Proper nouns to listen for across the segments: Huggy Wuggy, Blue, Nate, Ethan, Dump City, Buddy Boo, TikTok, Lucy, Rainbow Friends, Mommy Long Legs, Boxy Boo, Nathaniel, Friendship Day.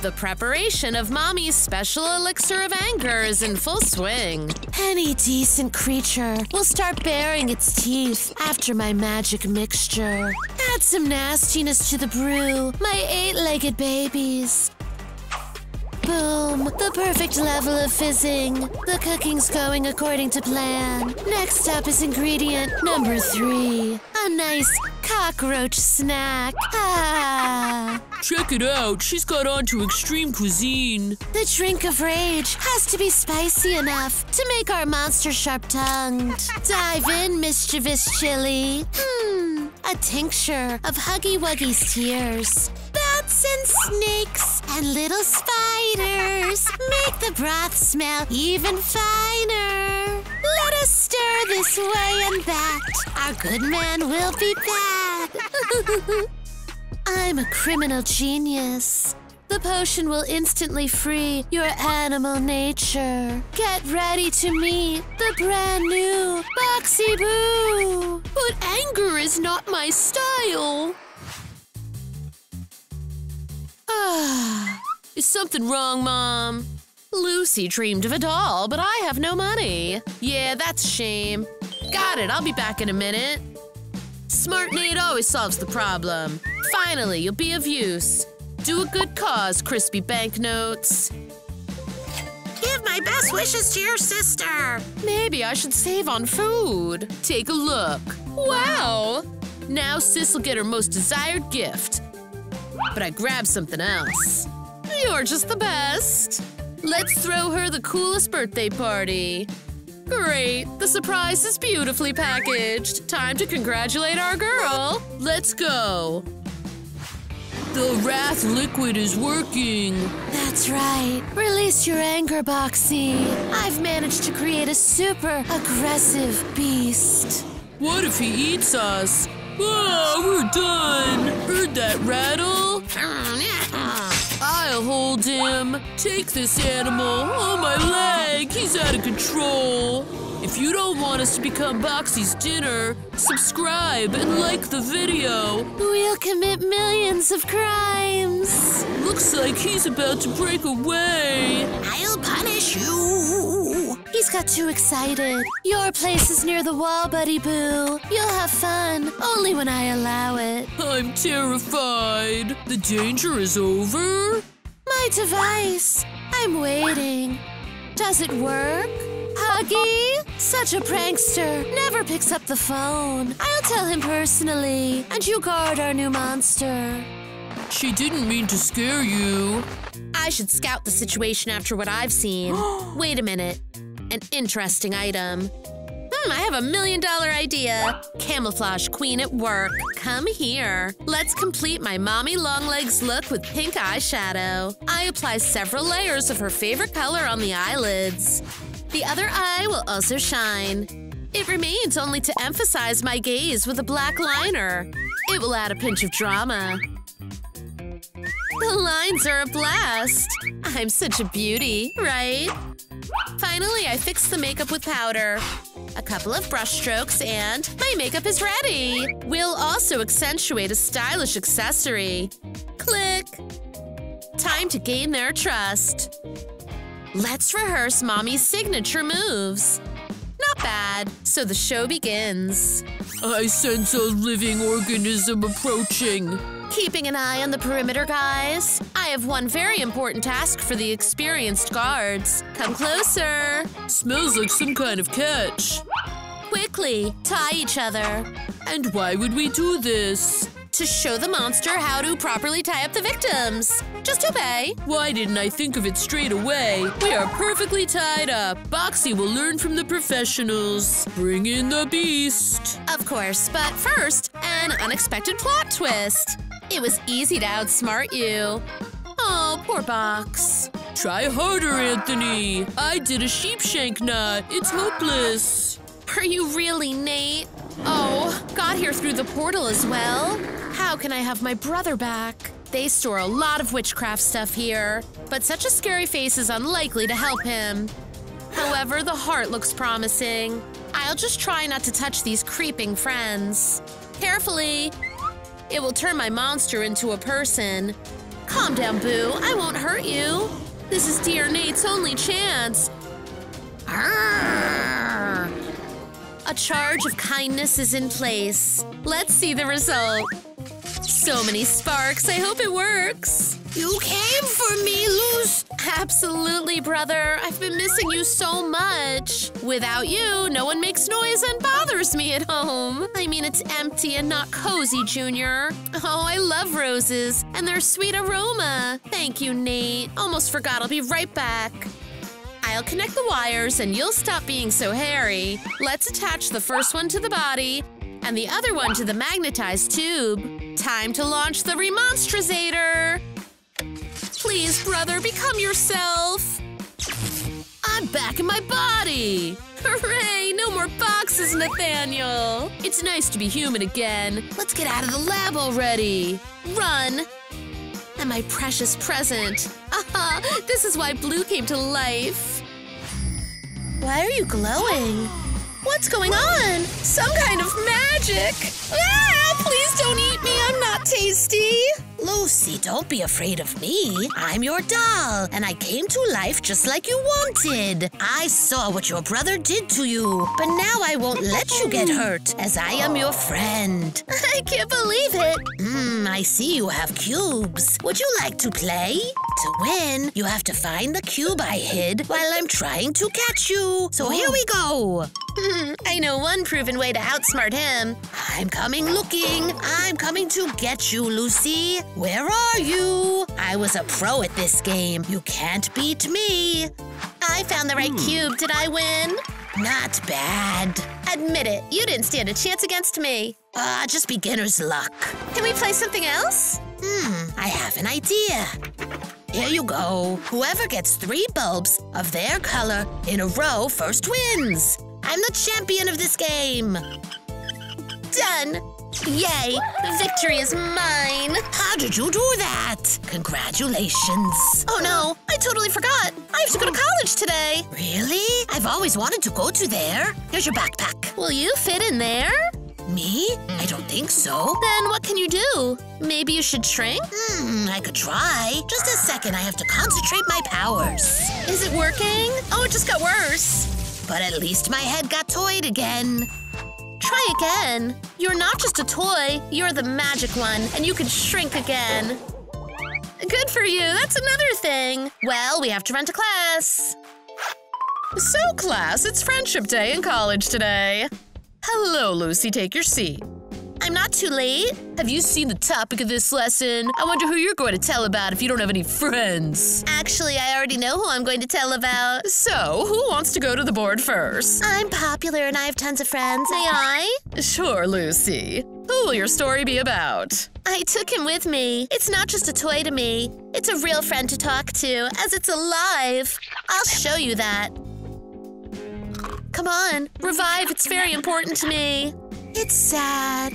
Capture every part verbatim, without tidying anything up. The preparation of Mommy's special elixir of anger is in full swing. Any decent creature will start baring its teeth after my magic mixture. Add some nastiness to the brew, my eight-legged babies. Boom! The perfect level of fizzing. The cooking's going according to plan. Next up is ingredient number three. A nice cockroach snack. Ah! Check it out. She's got onto extreme cuisine. The drink of rage has to be spicy enough to make our monster sharp-tongued. Dive in, mischievous chili. Hmm. A tincture of Huggy Wuggy's tears. Bats and snakes and little spiders make the broth smell even finer. Let us stir this way and that. Our good man will be back. I'm a criminal genius. The potion will instantly free your animal nature. Get ready to meet the brand new Boxy Boo. But anger is not my style. Ah, is something wrong, Mom? Lucy dreamed of a doll, but I have no money. Yeah, that's a shame. Got it, I'll be back in a minute. Smart Nate always solves the problem. Finally, you'll be of use. Do a good cause, crispy banknotes. Give my best wishes to your sister. Maybe I should save on food. Take a look. Wow! Now Sis'll get her most desired gift. But I grabbed something else. You're just the best. Let's throw her the coolest birthday party. Great, the surprise is beautifully packaged. Time to congratulate our girl. Let's go. The wrath liquid is working. That's right. Release your anger, Boxy. I've managed to create a super aggressive beast. What if he eats us? Oh, we're done. Heard that rattle? I'll hold him. Take this animal. Oh, my leg. He's out of control. If you don't want us to become Boxy's dinner, subscribe and like the video. We'll commit millions of crimes. Looks like he's about to break away. I'll punish you. He's got too excited. Your place is near the wall, Buddy Boo. You'll have fun, only when I allow it. I'm terrified. The danger is over? My device. I'm waiting. Does it work? Huggy? Such a prankster. Never picks up the phone. I'll tell him personally. And you guard our new monster. She didn't mean to scare you. I should scout the situation after what I've seen. Wait a minute. An interesting item. Hmm, I have a million dollar idea. Camouflage queen at work. Come here. Let's complete my Mommy Long Legs look with pink eyeshadow. I apply several layers of her favorite color on the eyelids. The other eye will also shine. It remains only to emphasize my gaze with a black liner. It will add a pinch of drama. The lines are a blast! I'm such a beauty, right? Finally, I fixed the makeup with powder. A couple of brush strokes and my makeup is ready! We'll also accentuate a stylish accessory. Click! Time to gain their trust. Let's rehearse Mommy's signature moves. Not bad. So the show begins. I sense a living organism approaching. Keeping an eye on the perimeter, guys. I have one very important task for the experienced guards. Come closer. Smells like some kind of catch. Quickly, tie each other. And why would we do this? To show the monster how to properly tie up the victims. Just obey. Why didn't I think of it straight away? We are perfectly tied up. Boxy will learn from the professionals. Bring in the beast. Of course, but first, an unexpected plot twist. It was easy to outsmart you. Oh, poor Box. Try harder, Anthony. I did a sheepshank knot. It's hopeless. Are you really, Nate? Oh, got here through the portal as well. How can I have my brother back? They store a lot of witchcraft stuff here, but such a scary face is unlikely to help him. However, the heart looks promising. I'll just try not to touch these creeping friends. Carefully. It will turn my monster into a person. Calm down, Boo. I won't hurt you. This is dear Nate's only chance. Arrgh. A charge of kindness is in place. Let's see the result. So many sparks. I hope it works. You came for me, Luce. Absolutely, brother. I've been missing you so much. Without you, no one makes noise and bothers me at home. I mean, it's empty and not cozy, Junior. Oh, I love roses and their sweet aroma. Thank you, Nate. Almost forgot. I'll be right back. I'll connect the wires and you'll stop being so hairy. Let's attach the first one to the body and the other one to the magnetized tube. Time to launch the remonstrator. Please, brother, become yourself. I'm back in my body. Hooray, no more boxes, Nathaniel. It's nice to be human again. Let's get out of the lab already. Run. And my precious present. Aha, this is why Blue came to life. Why are you glowing? What's going on? Some kind of magic. Ah, please don't eat me. I'm not tasty. Lucy, don't be afraid of me. I'm your doll, and I came to life just like you wanted. I saw what your brother did to you, but now I won't let you get hurt, as I am your friend. I can't believe it. Hmm, I see you have cubes. Would you like to play? To win, you have to find the cube I hid while I'm trying to catch you. So here we go. I know one proven way to outsmart him. I'm coming looking. I'm coming to get you, Lucy. Where are you? I was a pro at this game. You can't beat me. I found the right cube. Did I win? Not bad. Admit it. You didn't stand a chance against me. Ah, uh, just beginner's luck. Can we play something else? Hmm, I have an idea. Here you go. Whoever gets three bulbs of their color in a row first wins. I'm the champion of this game! Done! Yay! The victory is mine! How did you do that? Congratulations! Oh no! I totally forgot! I have to go to college today! Really? I've always wanted to go to there! Here's your backpack! Will you fit in there? Me? I don't think so. Then what can you do? Maybe you should shrink? Hmm, I could try. Just a second, I have to concentrate my powers. Is it working? Oh, it just got worse! But at least my head got toyed again. Try again. You're not just a toy, you're the magic one, and you can shrink again. Good for you, that's another thing. Well, we have to run to class. So, class, it's Friendship Day in college today. Hello, Lucy, take your seat. I'm not too late. Have you seen the topic of this lesson? I wonder who you're going to tell about if you don't have any friends. Actually, I already know who I'm going to tell about. So, who wants to go to the board first? I'm popular and I have tons of friends, may I? Sure, Lucy. Who will your story be about? I took him with me. It's not just a toy to me. It's a real friend to talk to, as it's alive. I'll show you that. Come on, revive. It's very important to me. It's sad.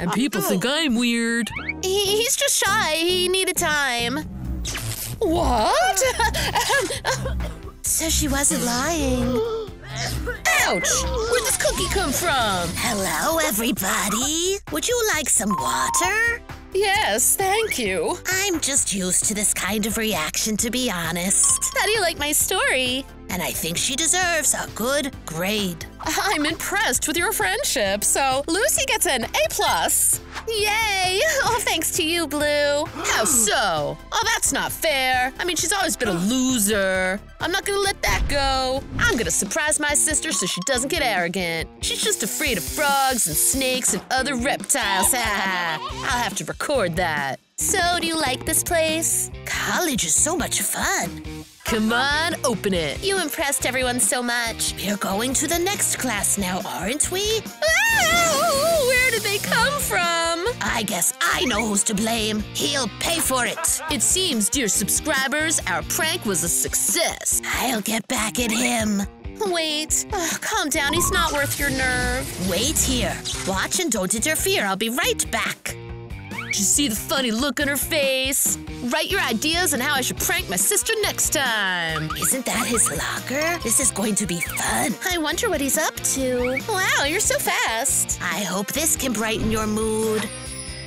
And people think I'm weird. He, he's just shy. He needed time. What? So she wasn't lying. Ouch! Where'd this cookie come from? Hello, everybody. Would you like some water? Yes, thank you. I'm just used to this kind of reaction, to be honest. How do you like my story? And I think she deserves a good grade. I'm impressed with your friendship, so Lucy gets an A plus. Yay! Oh, thanks to you, Blue. How so? Oh, that's not fair. I mean, she's always been a loser. I'm not gonna let that go. I'm gonna surprise my sister so she doesn't get arrogant. She's just afraid of frogs and snakes and other reptiles. I'll have to record that. So, do you like this place? College is so much fun. Come on, open it. You impressed everyone so much. We're going to the next class now, aren't we? Oh, where did they come from? I guess I know who's to blame. He'll pay for it. It seems, dear subscribers, our prank was a success. I'll get back at him. Wait. Oh, calm down. He's not worth your nerve. Wait here. Watch and don't interfere. I'll be right back. Did you see the funny look on her face? Write your ideas on how I should prank my sister next time. Isn't that his locker? This is going to be fun. I wonder what he's up to. Wow, you're so fast. I hope this can brighten your mood.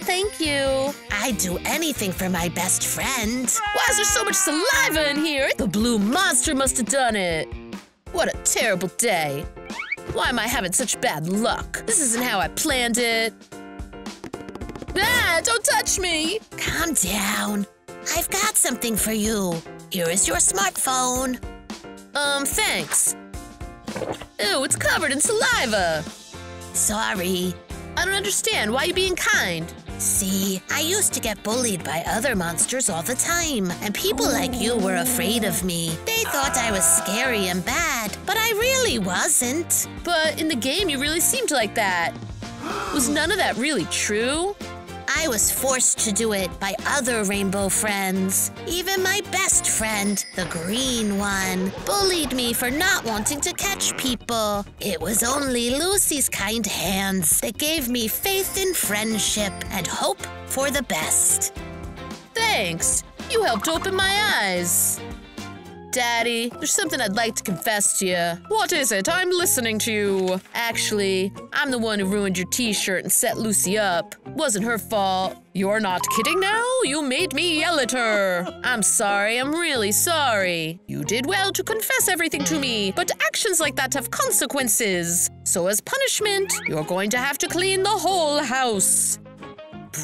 thank you. I'd do anything for my best friend. Why is there so much saliva in here? The blue monster must have done it. What a terrible day. Why am I having such bad luck? This isn't how I planned it. Ah, don't touch me! Calm down. I've got something for you. Here is your smartphone. Um, thanks. Ew, it's covered in saliva. Sorry. I don't understand. Why are you being kind? See, I used to get bullied by other monsters all the time, and people like you were afraid of me. They thought I was scary and bad, but I really wasn't. But in the game, you really seemed like that. Was none of that really true? I was forced to do it by other rainbow friends. Even my best friend, the green one, bullied me for not wanting to catch people. It was only Lucy's kind hands that gave me faith in friendship and hope for the best. Thanks. You helped open my eyes. Daddy, there's something I'd like to confess to you. What is it? I'm listening to you. Actually, I'm the one who ruined your t-shirt and set Lucy up. Wasn't her fault. You're not kidding now? You made me yell at her. I'm sorry, I'm really sorry. You did well to confess everything to me, but actions like that have consequences. So as punishment, you're going to have to clean the whole house.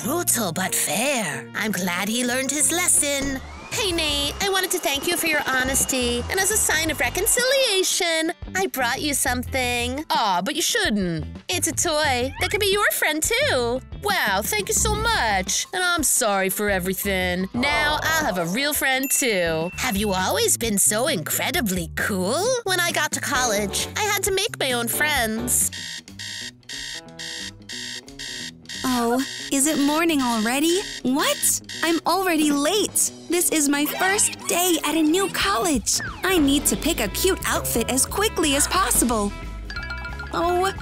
Brutal but fair. I'm glad he learned his lesson. Hey, Nate, I wanted to thank you for your honesty. And as a sign of reconciliation, I brought you something. Aw, but you shouldn't. It's a toy that could be your friend, too. Wow, thank you so much. And I'm sorry for everything. Now I'll have a real friend, too. Have you always been so incredibly cool? When I got to college, I had to make my own friends. Oh, is it morning already? What? I'm already late. This is my first day at a new college. I need to pick a cute outfit as quickly as possible. Oh.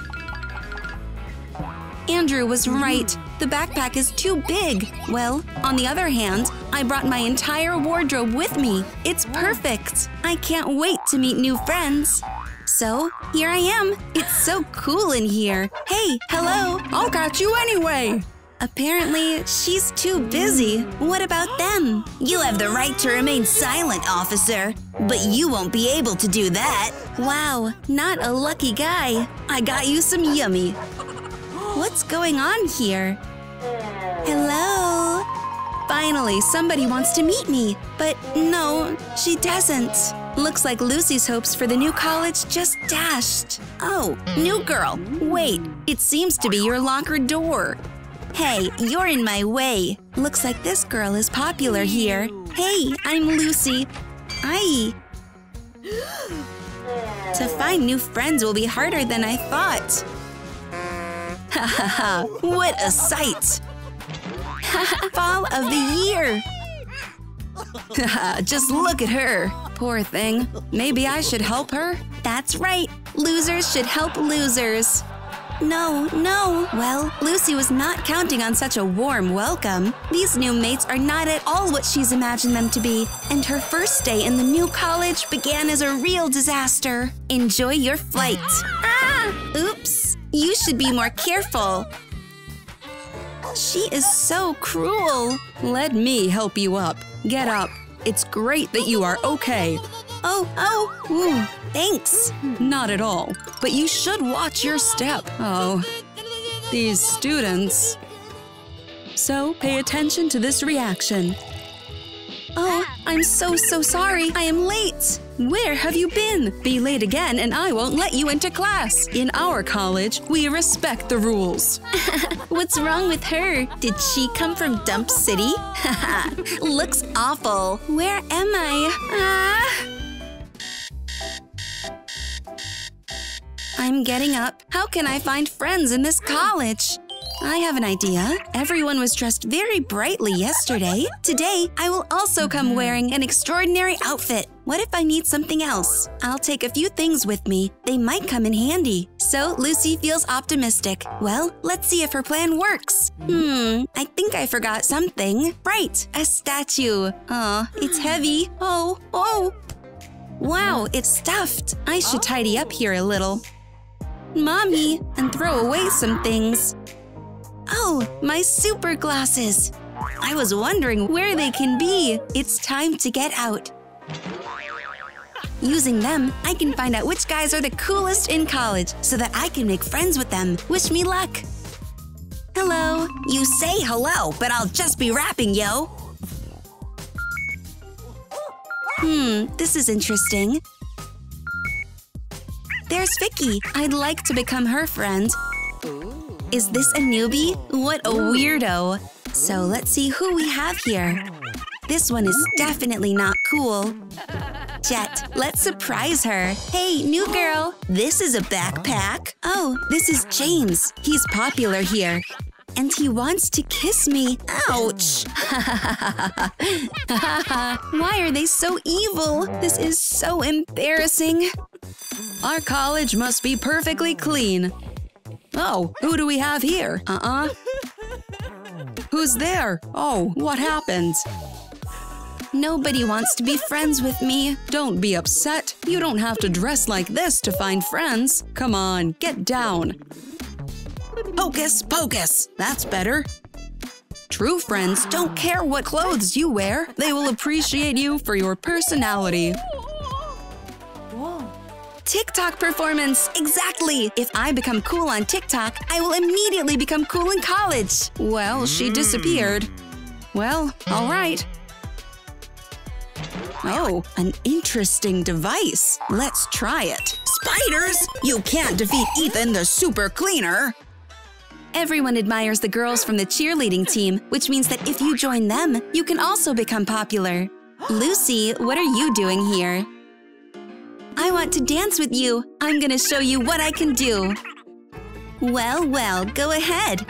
Andrew was right. The backpack is too big. Well, on the other hand, I brought my entire wardrobe with me. It's perfect. I can't wait to meet new friends. So, here I am. It's so cool in here. Hey, hello. I'll catch you anyway. Apparently, she's too busy. What about them? You have the right to remain silent, officer. But you won't be able to do that. Wow, not a lucky guy. I got you some yummy. What's going on here? Hello? Finally, somebody wants to meet me. But no, she doesn't. Looks like Lucy's hopes for the new college just dashed. Oh, new girl. Wait, it seems to be your locker door. Hey, you're in my way. Looks like this girl is popular here. Hey, I'm Lucy. Aye. To find new friends will be harder than I thought. Ha ha ha, what a sight. Fall of the year. Just look at her. Poor thing. Maybe I should help her? That's right. Losers should help losers. No, no. Well, Lucy was not counting on such a warm welcome. These new mates are not at all what she's imagined them to be. And her first day in the new college began as a real disaster. Enjoy your flight. Ah! Oops. You should be more careful. She is so cruel. Let me help you up. Get up. It's great that you are okay. Oh, oh, ooh, thanks. Not at all. But you should watch your step. Oh, these students. So pay attention to this reaction. Oh, I'm so, so sorry. I am late. Where have you been? Be late again and I won't let you into class. In our college, we respect the rules. What's wrong with her? Did she come from Dump City? Haha, looks awful. Where am I? Ah. I'm getting up. How can I find friends in this college? I have an idea. Everyone was dressed very brightly yesterday. Today, I will also come wearing an extraordinary outfit. What if I need something else? I'll take a few things with me. They might come in handy. So Lucy feels optimistic. Well, let's see if her plan works. Hmm, I think I forgot something. Right, a statue. Aw, it's heavy. Oh, oh. Wow, it's stuffed. I should tidy up here a little. Mommy, and throw away some things. Oh, my super glasses! I was wondering where they can be. It's time to get out. Using them, I can find out which guys are the coolest in college so that I can make friends with them. Wish me luck. Hello. You say hello, but I'll just be rapping, yo. Hmm, this is interesting. There's Vicky. I'd like to become her friend. Is this a newbie? What a weirdo. So let's see who we have here. This one is definitely not cool. Jet, let's surprise her. Hey, new girl. This is a backpack. Oh, this is James. He's popular here. And he wants to kiss me. Ouch. Why are they so evil? This is so embarrassing. Our college must be perfectly clean. Oh, who do we have here? Uh-uh. Who's there? Oh, what happened? Nobody wants to be friends with me. Don't be upset. You don't have to dress like this to find friends. Come on, get down. Hocus pocus. That's better. True friends don't care what clothes you wear. They will appreciate you for your personality. TikTok performance! Exactly! If I become cool on TikTok, I will immediately become cool in college! Well, she disappeared. Well, alright. Oh, an interesting device. Let's try it. Spiders! You can't defeat Ethan the super cleaner! Everyone admires the girls from the cheerleading team, which means that if you join them, you can also become popular. Lucy, what are you doing here? I want to dance with you. I'm gonna show you what I can do. Well, well, go ahead.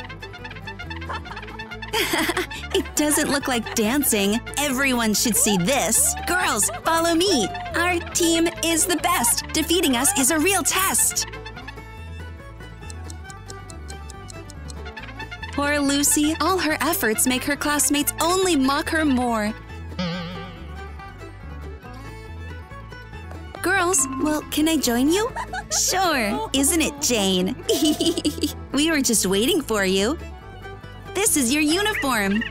It doesn't look like dancing. Everyone should see this. Girls, follow me. Our team is the best. Defeating us is a real test. Poor Lucy. All her efforts make her classmates only mock her more. Girls, well, can I join you? Sure, isn't it, Jane? We were just waiting for you. This is your uniform.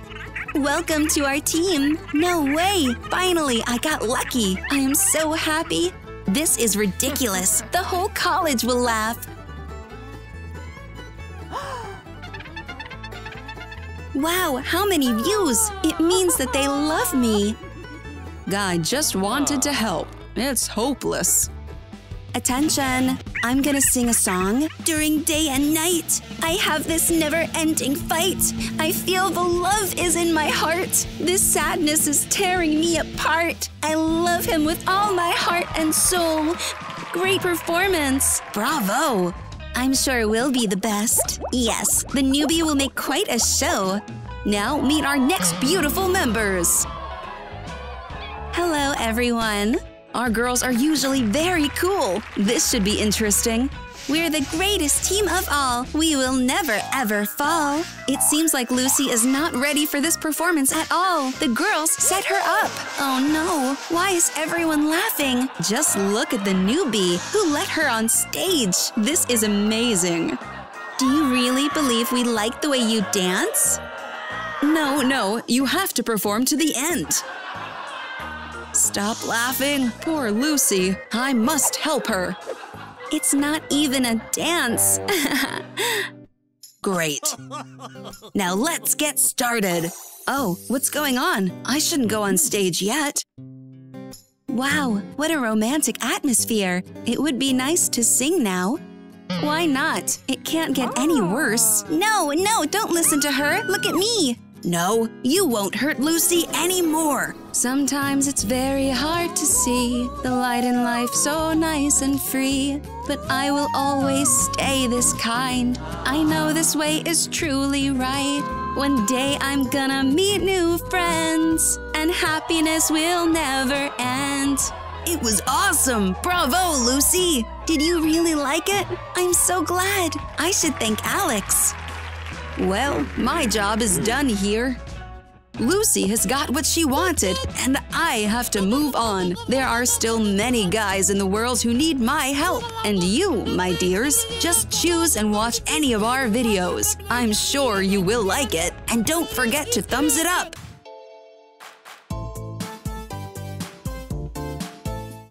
Welcome to our team. No way! Finally, I got lucky. I am so happy. This is ridiculous. The whole college will laugh. Wow, how many views? It means that they love me. Guy just wanted to help. It's hopeless. Attention! I'm gonna sing a song. During day and night, I have this never-ending fight. I feel the love is in my heart. This sadness is tearing me apart. I love him with all my heart and soul. Great performance! Bravo! I'm sure we'll be the best. Yes, the newbie will make quite a show. Now meet our next beautiful members. Hello, everyone. Our girls are usually very cool. This should be interesting. We're the greatest team of all. We will never, ever fall. It seems like Lucy is not ready for this performance at all. The girls set her up. Oh no, why is everyone laughing? Just look at the newbie who let her on stage. This is amazing. Do you really believe we like the way you dance? No, no, you have to perform to the end. Stop laughing. Poor Lucy. I must help her. It's not even a dance. Great. Now let's get started. Oh, what's going on? I shouldn't go on stage yet. Wow, what a romantic atmosphere. It would be nice to sing now. Why not? It can't get any worse. No, no, don't listen to her. Look at me. No, you won't hurt Lucy anymore. Sometimes it's very hard to see the light in life so nice and free. But I will always stay this kind. I know this way is truly right. One day I'm gonna meet new friends, and happiness will never end. It was awesome! Bravo, Lucy! Did you really like it? I'm so glad. I should thank Alex. Well, my job is done here. Lucy has got what she wanted, and I have to move on. There are still many guys in the world who need my help. And you, my dears, just choose and watch any of our videos. I'm sure you will like it. And don't forget to thumbs it up.